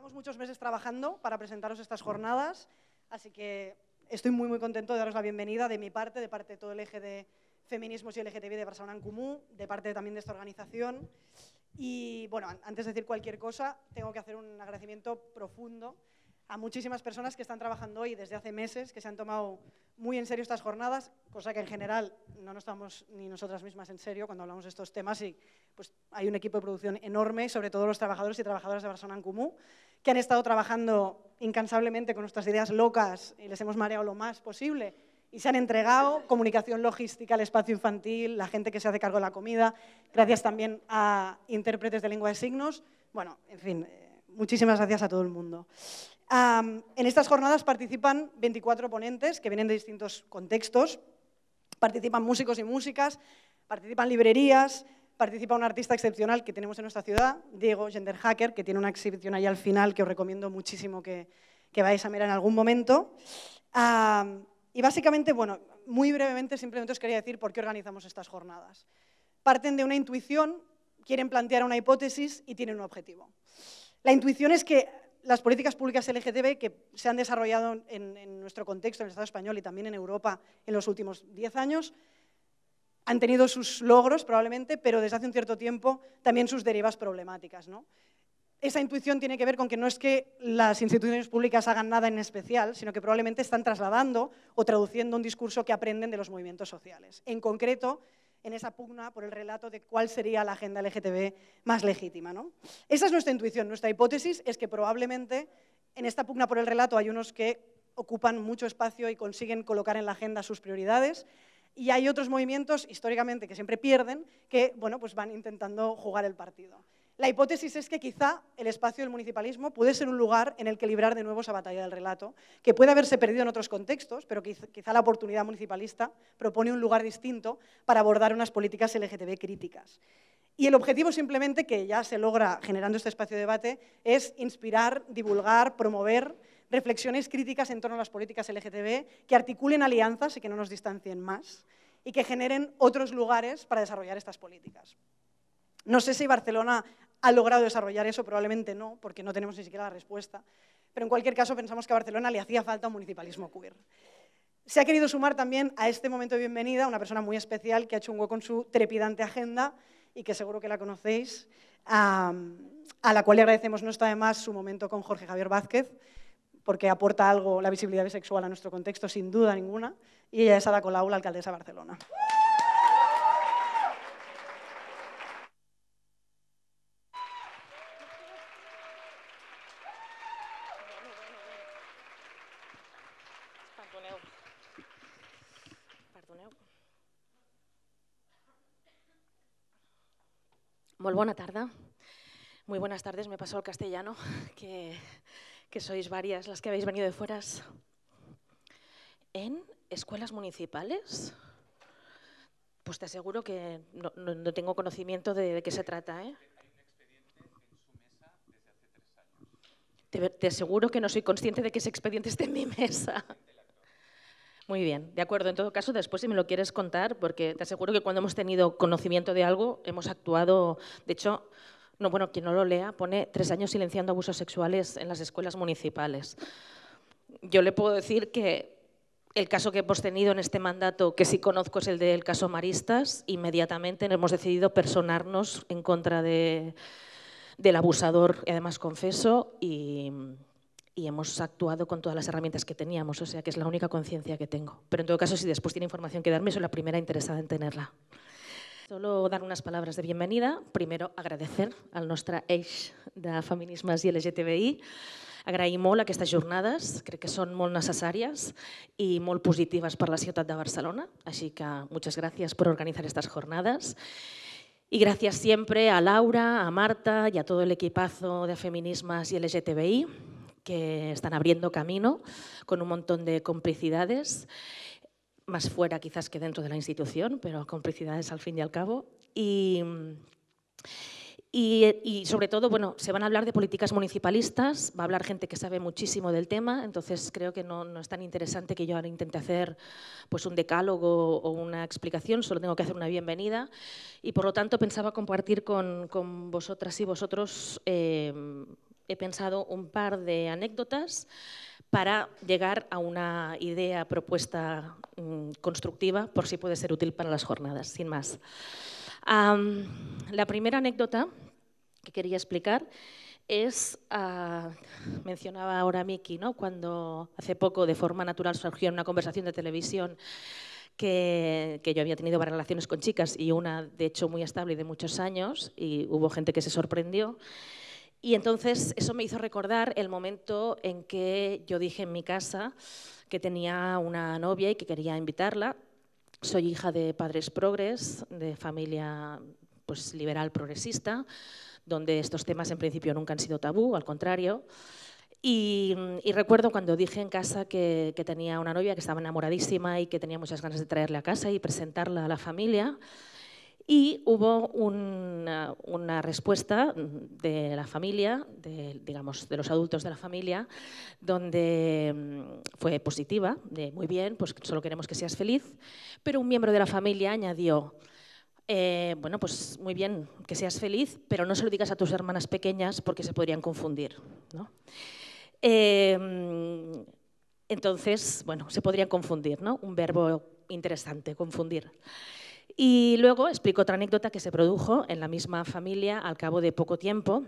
Llevamos muchos meses trabajando para presentaros estas jornadas, así que estoy muy contento de daros la bienvenida de mi parte, de parte de todo el eje de feminismos y LGTBI de Barcelona en Comú, de parte también de esta organización. Y bueno, antes de decir cualquier cosa, tengo que hacer un agradecimiento profundo a muchísimas personas que están trabajando hoy desde hace meses, que se han tomado muy en serio estas jornadas, cosa que en general no nos tomamos ni nosotras mismas en serio cuando hablamos de estos temas, y pues hay un equipo de producción enorme, sobre todo los trabajadores y trabajadoras de Barcelona en Comú, que han estado trabajando incansablemente con nuestras ideas locas y les hemos mareado lo más posible y se han entregado. Comunicación logística, el espacio infantil, la gente que se hace cargo de la comida, gracias también a intérpretes de lengua de signos, bueno, en fin, muchísimas gracias a todo el mundo. En estas jornadas participan 24 ponentes que vienen de distintos contextos, participan músicos y músicas, participan librerías, participa un artista excepcional que tenemos en nuestra ciudad, Diego Genderhacker, que tiene una exhibición ahí al final que os recomiendo muchísimo que vayáis a mirar en algún momento. Y básicamente, bueno, muy brevemente, simplemente os quería decir por qué organizamos estas jornadas. Parten de una intuición, quieren plantear una hipótesis y tienen un objetivo. La intuición es que las políticas públicas LGTB que se han desarrollado en nuestro contexto, en el Estado español y también en Europa en los últimos 10 años, han tenido sus logros probablemente, pero desde hace un cierto tiempo también sus derivas problemáticas, ¿no? Esa intuición tiene que ver con que no es que las instituciones públicas hagan nada en especial, sino que probablemente están trasladando o traduciendo un discurso que aprenden de los movimientos sociales. En concreto, en esa pugna por el relato de cuál sería la agenda LGTB más legítima, ¿no? Esa es nuestra intuición, nuestra hipótesis es que probablemente en esta pugna por el relato hay unos que ocupan mucho espacio y consiguen colocar en la agenda sus prioridades, y hay otros movimientos históricamente que siempre pierden que, bueno, pues van intentando jugar el partido. La hipótesis es que quizá el espacio del municipalismo puede ser un lugar en el que librar de nuevo esa batalla del relato, que puede haberse perdido en otros contextos, pero quizá la oportunidad municipalista propone un lugar distinto para abordar unas políticas LGTB críticas. Y el objetivo simplemente, que ya se logra generando este espacio de debate, es inspirar, divulgar, promover reflexiones críticas en torno a las políticas LGTB, que articulen alianzas y que no nos distancien más, y que generen otros lugares para desarrollar estas políticas. No sé si Barcelona ha logrado desarrollar eso, probablemente no, porque no tenemos ni siquiera la respuesta, pero en cualquier caso pensamos que a Barcelona le hacía falta un municipalismo queer. Se ha querido sumar también a este momento de bienvenida una persona muy especial que ha hecho un hueco en su trepidante agenda y que seguro que la conocéis, a la cual le agradecemos no está de más su momento con Jorge Javier Vázquez, porque aporta algo la visibilidad bisexual a nuestro contexto sin duda ninguna, y ella es Ada Colau, la alcaldesa de Barcelona. Molt bona tarda, muy buenas tardes, me pasó el castellano, que sois varias las que habéis venido de fuera. ¿En escuelas municipales? Pues te aseguro que no tengo conocimiento de qué se trata, ¿eh? Te aseguro que no soy consciente de que ese expediente esté en mi mesa. Muy bien, de acuerdo. En todo caso, después si me lo quieres contar, porque te aseguro que cuando hemos tenido conocimiento de algo, hemos actuado. De hecho, no, bueno, quien no lo lea pone 3 años silenciando abusos sexuales en las escuelas municipales. Yo le puedo decir que el caso que hemos tenido en este mandato, que sí conozco, es el del caso Maristas. Inmediatamente hemos decidido personarnos en contra del abusador, además confeso, y hemos actuado con todas las herramientas que teníamos, o sea que es la única conciencia que tengo. Pero en todo caso, si después tiene información que darme, soy la primera interesada en tenerla. Solo dar unas palabras de bienvenida. Primero, agradecer al nostre eix de feminismes i LGTBI. Agrair molt aquestes jornades, crec que són molt necessàries i molt positives per la ciutat de Barcelona. Així que moltes gràcies per organitzar aquestes jornades. Y gracias siempre a Laura, a Marta y a todo el equipazo de feminismas y LGTBI, que están abriendo camino con un montón de complicidades, más fuera quizás que dentro de la institución, pero complicidades al fin y al cabo. Y sobre todo, bueno, se van a hablar de políticas municipalistas, va a hablar gente que sabe muchísimo del tema, entonces creo que no es tan interesante que yo ahora intente hacer pues un decálogo o una explicación, solo tengo que hacer una bienvenida y por lo tanto pensaba compartir con vosotras y vosotros he pensado un par de anécdotas para llegar a una idea, propuesta constructiva, por si puede ser útil para las jornadas, sin más. La primera anécdota que quería explicar es, mencionaba ahora Miki, ¿no?, cuando hace poco de forma natural surgió en una conversación de televisión que yo había tenido varias relaciones con chicas y una, de hecho, muy estable y de muchos años, y hubo gente que se sorprendió. Y entonces eso me hizo recordar el momento en que yo dije en mi casa que tenía una novia y que quería invitarla. Soy hija de padres progres, de familia pues, liberal progresista, donde estos temas en principio nunca han sido tabú, al contrario. Y recuerdo cuando dije en casa que tenía una novia, que estaba enamoradísima y que tenía muchas ganas de traerla a casa y presentarla a la familia. Y hubo una respuesta de la familia, digamos, de los adultos de la familia, donde fue positiva, de muy bien, pues solo queremos que seas feliz, pero un miembro de la familia añadió, bueno, pues muy bien que seas feliz, pero no se lo digas a tus hermanas pequeñas porque se podrían confundir, ¿no? Entonces, bueno, se podrían confundir, ¿no? Un verbo interesante, confundir. Y luego explico otra anécdota que se produjo en la misma familia al cabo de poco tiempo.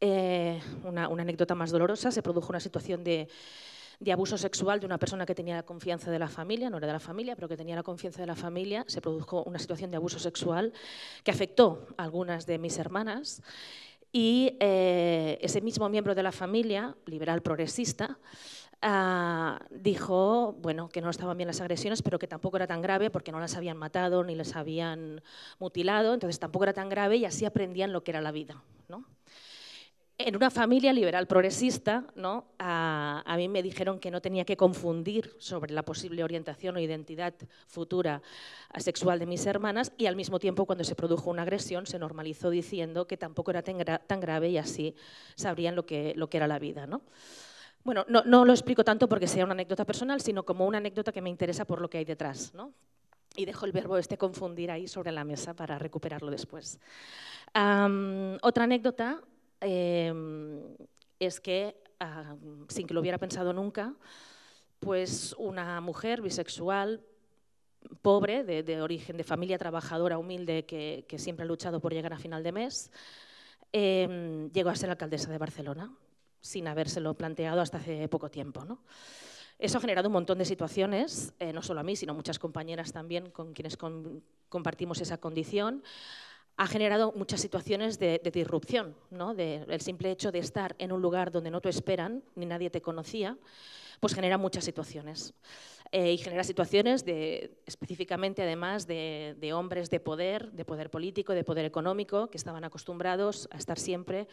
Una anécdota más dolorosa, se produjo una situación de abuso sexual de una persona que tenía la confianza de la familia, no era de la familia, pero que tenía la confianza de la familia. Se produjo una situación de abuso sexual que afectó a algunas de mis hermanas y ese mismo miembro de la familia, liberal progresista, dijo bueno, que no estaban bien las agresiones, pero que tampoco era tan grave porque no las habían matado ni las habían mutilado, entonces tampoco era tan grave y así aprendían lo que era la vida, ¿no? En una familia liberal progresista, ¿no? A mí me dijeron que no tenía que confundir sobre la posible orientación o identidad futura sexual de mis hermanas y al mismo tiempo cuando se produjo una agresión se normalizó diciendo que tampoco era tan grave y así sabrían lo que era la vida, ¿no? Bueno, no lo explico tanto porque sea una anécdota personal, sino como una anécdota que me interesa por lo que hay detrás, ¿no? Y dejo el verbo este confundir ahí sobre la mesa para recuperarlo después. Otra anécdota es que, sin que lo hubiera pensado nunca, pues una mujer bisexual, pobre, de origen de familia trabajadora humilde que siempre ha luchado por llegar a final de mes, llegó a ser alcaldesa de Barcelona, sin habérselo planteado hasta hace poco tiempo, ¿no? Eso ha generado un montón de situaciones, no solo a mí, sino a muchas compañeras también con quienes compartimos esa condición. Ha generado muchas situaciones de disrupción, ¿no? El simple hecho de estar en un lugar donde no te esperan, ni nadie te conocía, pues genera muchas situaciones. Y genera situaciones específicamente además de hombres de poder político, de poder económico, que estaban acostumbrados a estar siempre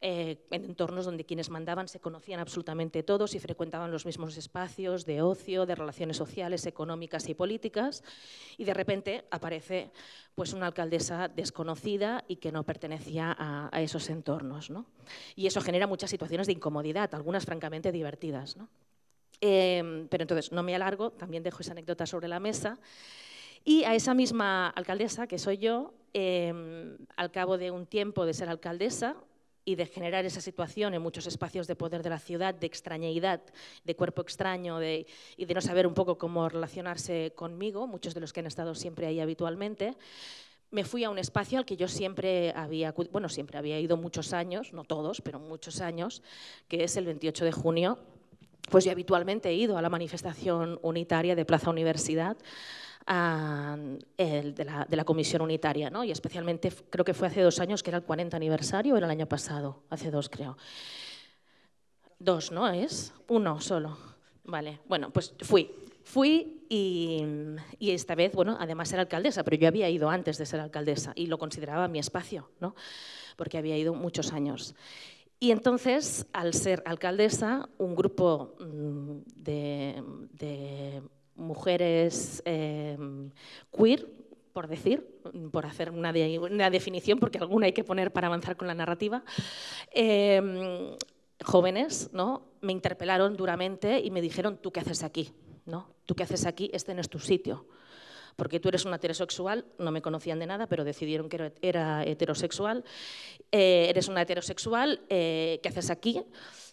en entornos donde quienes mandaban se conocían absolutamente todos y frecuentaban los mismos espacios de ocio, de relaciones sociales, económicas y políticas. Y de repente aparece pues, una alcaldesa desconocida y que no pertenecía a esos entornos, ¿no? Y eso genera muchas situaciones de incomodidad, algunas francamente divertidas, ¿no? Pero entonces no me alargo, también dejo esa anécdota sobre la mesa. Y a esa misma alcaldesa, que soy yo, al cabo de un tiempo de ser alcaldesa y de generar esa situación en muchos espacios de poder de la ciudad, de extrañeidad, de cuerpo extraño y de no saber un poco cómo relacionarse conmigo, muchos de los que han estado siempre ahí habitualmente, me fui a un espacio al que yo siempre había ido muchos años, no todos, pero muchos años, que es el 28 de junio. Pues yo habitualmente he ido a la manifestación unitaria de Plaza Universidad, de la Comisión Unitaria, ¿no? Y especialmente creo que fue hace 2 años, que era el 40 aniversario, o era el año pasado, hace 2 creo. 2, ¿no es? 1 solo. Vale, bueno, pues fui y esta vez, bueno, además era alcaldesa, pero yo había ido antes de ser alcaldesa y lo consideraba mi espacio, ¿no? Porque había ido muchos años. Y entonces, al ser alcaldesa, un grupo de mujeres queer, por decir, por hacer una definición, porque alguna hay que poner para avanzar con la narrativa, jóvenes, ¿no? Me interpelaron duramente y me dijeron, ¿tú qué haces aquí? ¿No? ¿Tú qué haces aquí? Este no es tu sitio. porque tú eres una heterosexual, no me conocían de nada, pero decidieron que era heterosexual, eres una heterosexual, ¿qué haces aquí?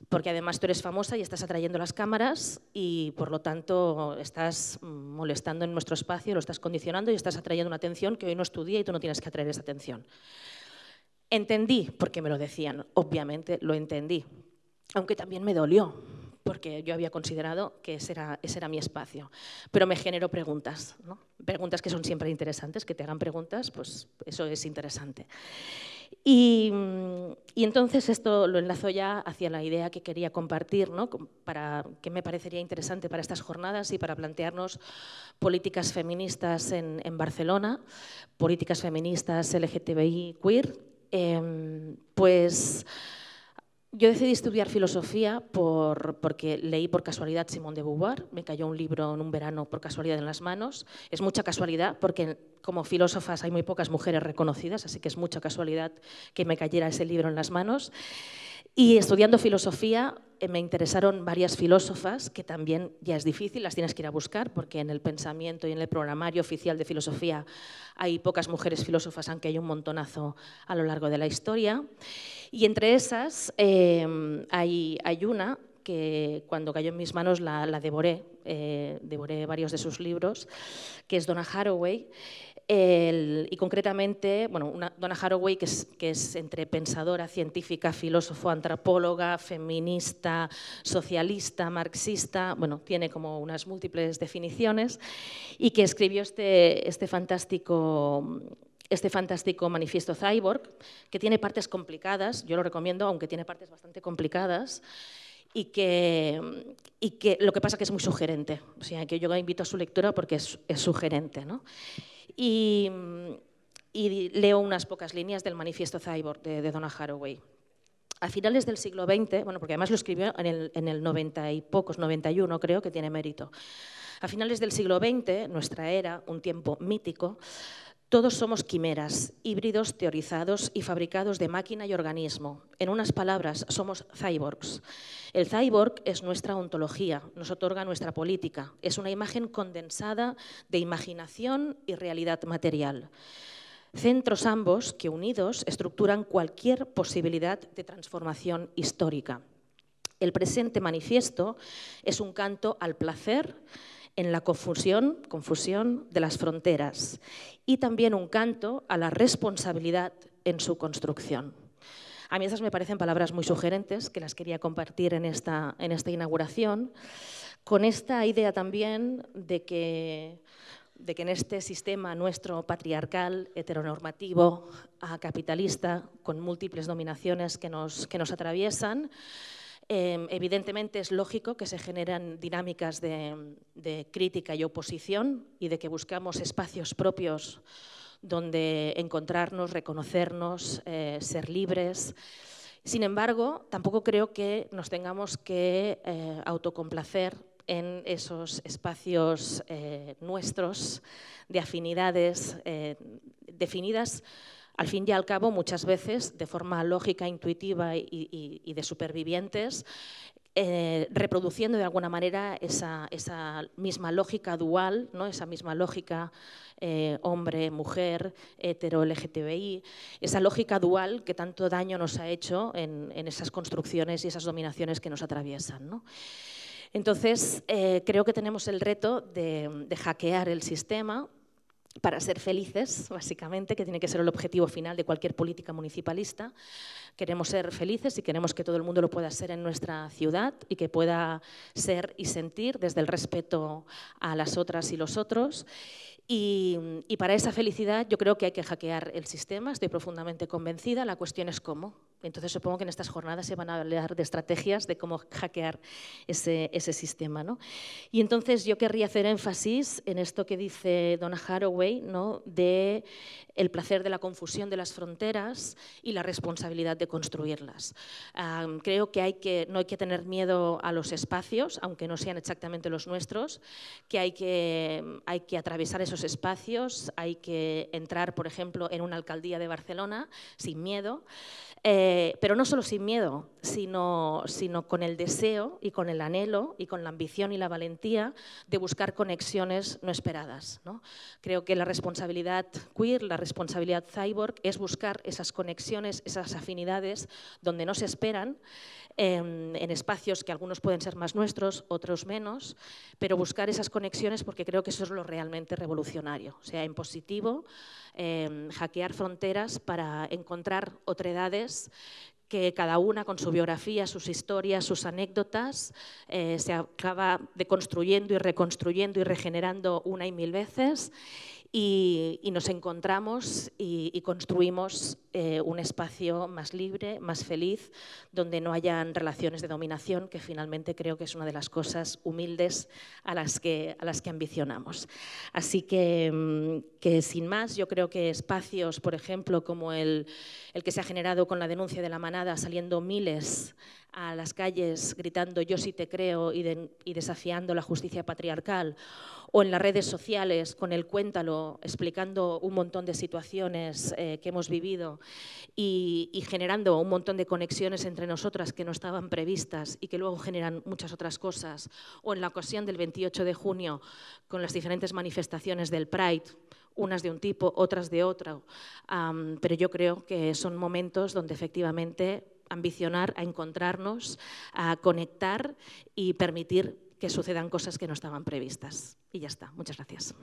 Porque además tú eres famosa y estás atrayendo las cámaras y por lo tanto estás molestando en nuestro espacio, lo estás condicionando y estás atrayendo una atención que hoy no es tu día y tú no tienes que atraer esa atención. Entendí, porque me lo decían, obviamente lo entendí, aunque también me dolió, porque yo había considerado que ese era mi espacio. Pero me generó preguntas, ¿no? Preguntas que son siempre interesantes, que te hagan preguntas, pues eso es interesante. Y entonces esto lo enlazo ya hacia la idea que quería compartir, ¿no? Que me parecería interesante para estas jornadas y para plantearnos políticas feministas en Barcelona, políticas feministas LGTBI queer, pues... Yo decidí estudiar filosofía porque leí por casualidad Simone de Beauvoir, me cayó un libro en un verano por casualidad en las manos. Es mucha casualidad porque como filósofas hay muy pocas mujeres reconocidas, así que es mucha casualidad que me cayera ese libro en las manos. Y estudiando filosofía me interesaron varias filósofas, que también ya es difícil, las tienes que ir a buscar, porque en el pensamiento y en el programario oficial de filosofía hay pocas mujeres filósofas, aunque hay un montonazo a lo largo de la historia. Y entre esas hay una que cuando cayó en mis manos la devoré, devoré varios de sus libros, que es Donna Haraway. Y concretamente, bueno, Donna Haraway, que es entre pensadora, científica, filósofo, antropóloga, feminista, socialista, marxista, bueno, tiene como unas múltiples definiciones, y que escribió este fantástico manifiesto Cyborg, que tiene partes complicadas, yo lo recomiendo, aunque tiene partes bastante complicadas, y que lo que pasa que es muy sugerente, o sea, que yo invito a su lectura porque es sugerente, ¿no? Y leo unas pocas líneas del manifiesto Cyborg de Donna Haraway. A finales del siglo XX, bueno, porque además lo escribió en el 90 y pocos, 91 creo que tiene mérito. A finales del siglo XX, nuestra era, un tiempo mítico, todos somos quimeras, híbridos teorizados y fabricados de máquina y organismo. En unas palabras, somos cyborgs. El cyborg es nuestra ontología, nos otorga nuestra política. Es una imagen condensada de imaginación y realidad material. Centros ambos que unidos estructuran cualquier posibilidad de transformación histórica. El presente manifiesto es un canto al placer, en la confusión de las fronteras y también un canto a la responsabilidad en su construcción. A mí esas me parecen palabras muy sugerentes que las quería compartir en esta inauguración, con esta idea también de que en este sistema nuestro patriarcal, heteronormativo, capitalista, con múltiples dominaciones que nos atraviesan, evidentemente es lógico que se generan dinámicas de crítica y oposición y de que buscamos espacios propios donde encontrarnos, reconocernos, ser libres. Sin embargo, tampoco creo que nos tengamos que autocomplacer en esos espacios nuestros de afinidades definidas. Al fin y al cabo, muchas veces, de forma lógica, intuitiva y de supervivientes, reproduciendo de alguna manera esa misma lógica dual, ¿no? Esa misma lógica hombre-mujer, hetero-LGTBI, esa lógica dual que tanto daño nos ha hecho en esas construcciones y esas dominaciones que nos atraviesan, ¿no? Entonces, creo que tenemos el reto de hackear el sistema para ser felices, básicamente, que tiene que ser el objetivo final de cualquier política municipalista. Queremos ser felices y queremos que todo el mundo lo pueda ser en nuestra ciudad y que pueda ser y sentir desde el respeto a las otras y los otros. Y para esa felicidad yo creo que hay que hackear el sistema, estoy profundamente convencida, la cuestión es cómo. Entonces supongo que en estas jornadas se van a hablar de estrategias de cómo hackear ese sistema, ¿no? Y entonces yo querría hacer énfasis en esto que dice Donna Haraway, Haraway, ¿no?, de el placer de la confusión de las fronteras y la responsabilidad de construirlas. Creo que, no hay que tener miedo a los espacios, aunque no sean exactamente los nuestros, que hay que atravesar esos espacios, hay que entrar, por ejemplo, en una alcaldía de Barcelona sin miedo, pero no solo sin miedo, sino con el deseo y con el anhelo y con la ambición y la valentía de buscar conexiones no esperadas, ¿no? Creo que la responsabilidad queer, la responsabilidad cyborg, es buscar esas conexiones, esas afinidades donde no se esperan, en espacios que algunos pueden ser más nuestros, otros menos, pero buscar esas conexiones, porque creo que eso es lo realmente revolucionario. O sea, en positivo, hackear fronteras para encontrar otredades que cada una con su biografía, sus historias, sus anécdotas, se acaba deconstruyendo y reconstruyendo y regenerando una y mil veces, y nos encontramos y construimos un espacio más libre, más feliz, donde no hayan relaciones de dominación, que finalmente creo que es una de las cosas humildes a las que ambicionamos. Así que sin más, yo creo que espacios, por ejemplo, como el que se ha generado con la denuncia de la manada, saliendo miles a las calles gritando "yo sí te creo" y desafiando la justicia patriarcal, o en las redes sociales con el "cuéntalo", explicando un montón de situaciones que hemos vivido y generando un montón de conexiones entre nosotras que no estaban previstas y que luego generan muchas otras cosas, o en la ocasión del 28 de junio con las diferentes manifestaciones del Pride, unas de un tipo, otras de otro, pero yo creo que son momentos donde efectivamente ambicionar a encontrarnos, a conectar y permitir que sucedan cosas que no estaban previstas. Y ya está. Muchas gracias.